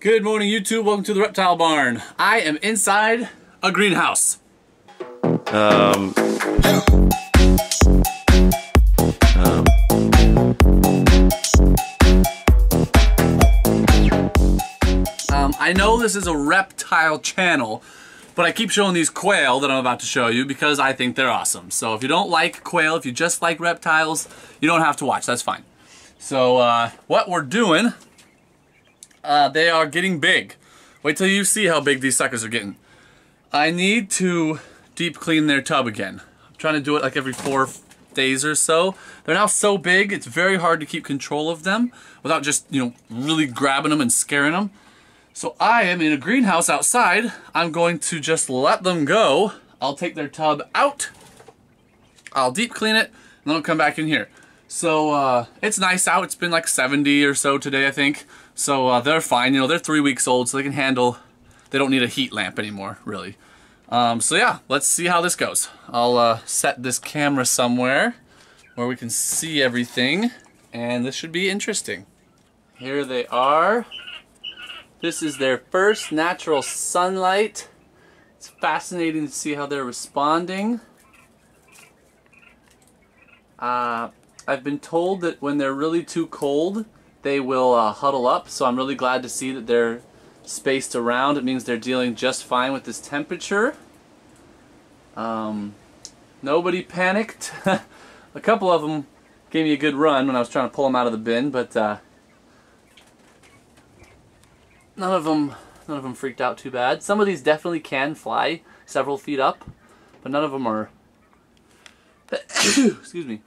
Good morning, YouTube. Welcome to the Reptile Barn. I am inside a greenhouse. I know this is a reptile channel, but I keep showing these quail that I'm about to show you because I think they're awesome. So if you don't like quail, if you just like reptiles, you don't have to watch. That's fine. So what we're doing... they are getting big. Wait till you see how big these suckers are getting. I need to deep clean their tub again. I'm trying to do it like every 4 days or so. They're now so big, it's very hard to keep control of them without just, you know, really grabbing them and scaring them. So I am in a greenhouse outside. I'm going to just let them go. I'll take their tub out. I'll deep clean it, and then I'll come back in here. So it's nice out. It's been like 70 or so today, I think. So they're fine, you know, they're 3 weeks old, so they can handle, they don't need a heat lamp anymore, really. So yeah, let's see how this goes. I'll set this camera somewhere where we can see everything, and this should be interesting. Here they are. This is their first natural sunlight. It's fascinating to see how they're responding. I've been told that when they're really too cold, they will huddle up, so I'm really glad to see that they're spaced around. It means they're dealing just fine with this temperature. Nobody panicked. A couple of them gave me a good run when I was trying to pull them out of the bin, but none of them freaked out too bad. Some of these definitely can fly several feet up, but none of them are. Excuse me.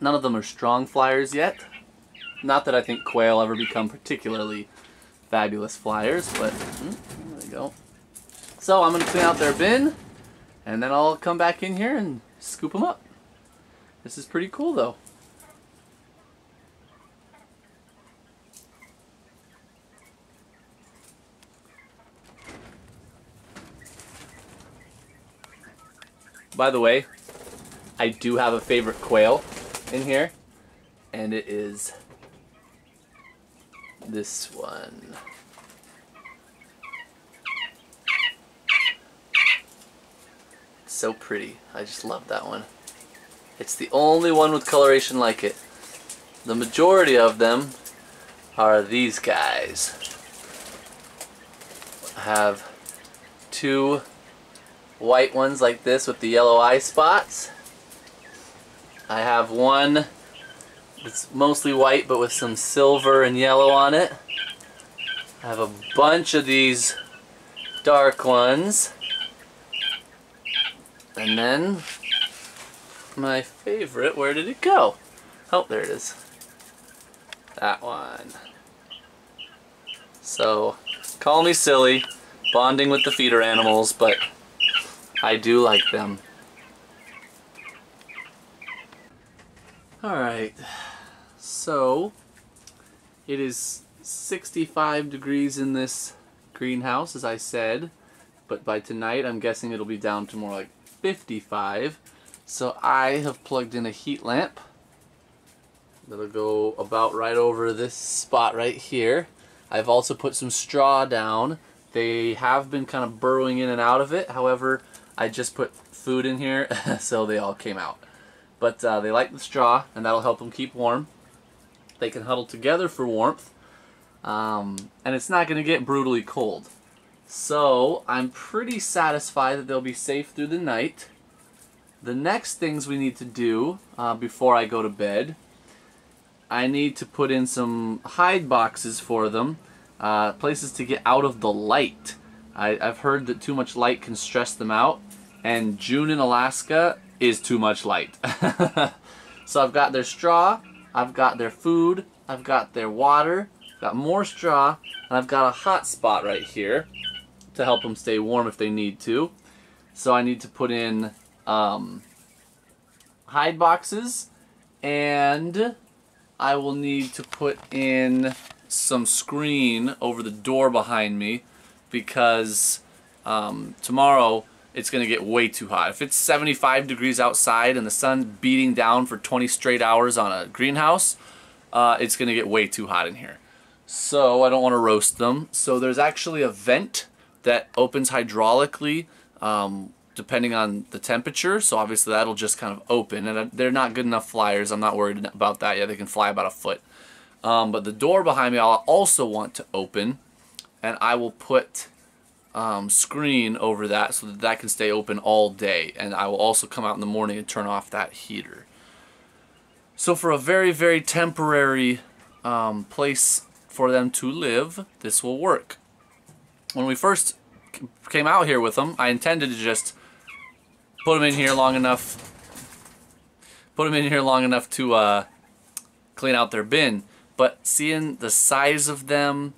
None of them are strong flyers yet. Not that I think quail ever become particularly fabulous flyers, but there you go. So I'm going to clean out their bin, and then I'll come back in here and scoop them up. This is pretty cool, though. By the way, I do have a favorite quail in here, and it is... this one. It's so pretty. I just love that one. It's the only one with coloration like it. The majority of them are these guys. I have two white ones like this with the yellow eye spots. I have one it's mostly white, but with some silver and yellow on it. I have a bunch of these dark ones. And then, my favorite, where did it go? Oh, there it is. That one. So, call me silly, bonding with the feeder animals, but I do like them. Alright, so it is 65 degrees in this greenhouse, as I said, but by tonight I'm guessing it'll be down to more like 55, so I have plugged in a heat lamp that'll go about right over this spot right here. I've also put some straw down. They have been kind of burrowing in and out of it, however, I just put food in here, so they all came out. But they like the straw, and that'll help them keep warm. They can huddle together for warmth, and it's not going to get brutally cold. So I'm pretty satisfied that they'll be safe through the night. The next things we need to do before I go to bed, I need to put in some hide boxes for them, places to get out of the light. I've heard that too much light can stress them out, and June in Alaska is too much light. So I've got their straw, I've got their food, I've got their water, got more straw, and I've got a hot spot right here to help them stay warm if they need to. So I need to put in hide boxes, and I will need to put in some screen over the door behind me because tomorrow it's going to get way too hot. If it's 75 degrees outside and the sun beating down for 20 straight hours on a greenhouse, it's going to get way too hot in here. so I don't want to roast them. So there's actually a vent that opens hydraulically depending on the temperature, so obviously that'll just kind of open, and they're not good enough flyers. I'm not worried about that yet. They can fly about a foot. But the door behind me I'll also want to open, and I will put screen over that so that that can stay open all day, and I will also come out in the morning and turn off that heater. So for a very, very temporary place for them to live, this will work. When we first came out here with them, I intended to just put them in here long enough. Put them in here long enough to clean out their bin. But seeing the size of them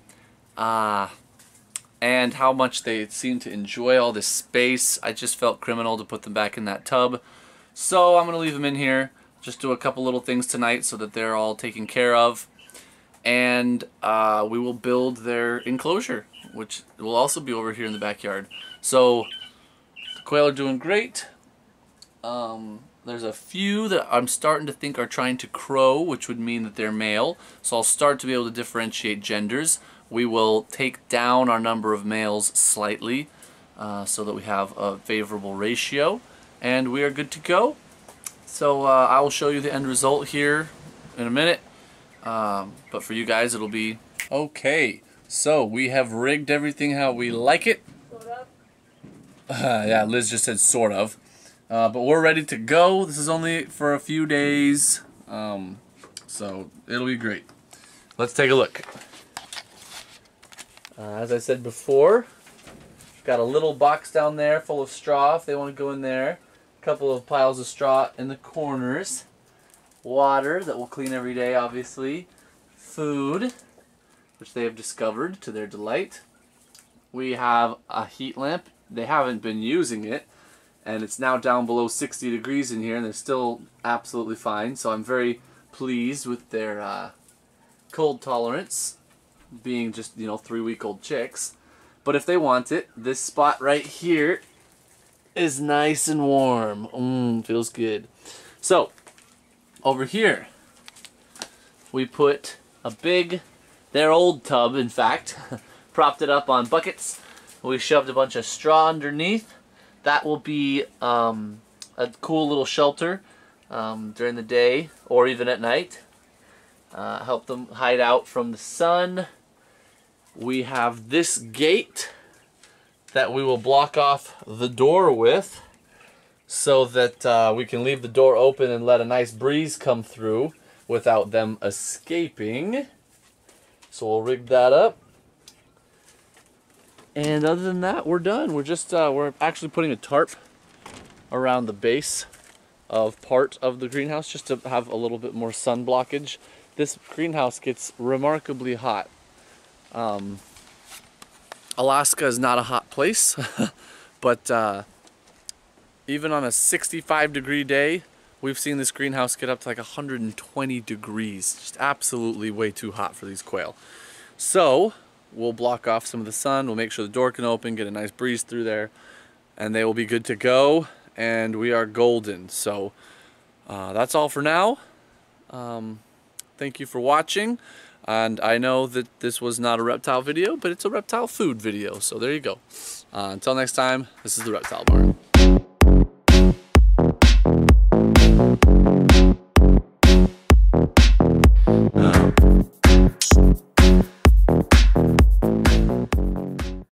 and how much they seem to enjoy all this space, I just felt criminal to put them back in that tub. So I'm going to leave them in here. Just do a couple little things tonight so that they're all taken care of. And we will build their enclosure, which will also be over here in the backyard. So the quail are doing great. There's a few that I'm starting to think are trying to crow, which would mean that they're male. So I'll start to be able to differentiate genders. We will take down our number of males slightly so that we have a favorable ratio, and we are good to go. So I will show you the end result here in a minute, but for you guys it'll be okay. So we have rigged everything how we like it. Sort of. Yeah, Liz just said sort of. But we're ready to go. This is only for a few days, so it'll be great. Let's take a look. As I said before, we've got a little box down there full of straw if they want to go in there. A couple of piles of straw in the corners. Water that we'll clean every day, obviously. Food, which they have discovered to their delight. We have a heat lamp. They haven't been using it, and it's now down below 60 degrees in here, and they're still absolutely fine. So I'm very pleased with their cold tolerance, being just, you know, 3-week-old chicks. But if they want it, this spot right here is nice and warm. Feels good. So over here we put a big, their old tub in fact, propped it up on buckets. We shoved a bunch of straw underneath. That will be a cool little shelter during the day or even at night. Help them hide out from the sun. We have this gate that we will block off the door with so that we can leave the door open and let a nice breeze come through without them escaping. So we'll rig that up. And other than that, we're done. We're just we're actually putting a tarp around the base of part of the greenhouse just to have a little bit more sun blockage. This greenhouse gets remarkably hot. Alaska is not a hot place, but even on a 65-degree day, we've seen this greenhouse get up to like 120 degrees. Just absolutely way too hot for these quail. So we'll block off some of the sun. We'll make sure the door can open, get a nice breeze through there, and they will be good to go, and we are golden. So that's all for now. Thank you for watching. And I know that this was not a reptile video, but it's a reptile food video. So there you go. Until next time, this is The Reptile Barn.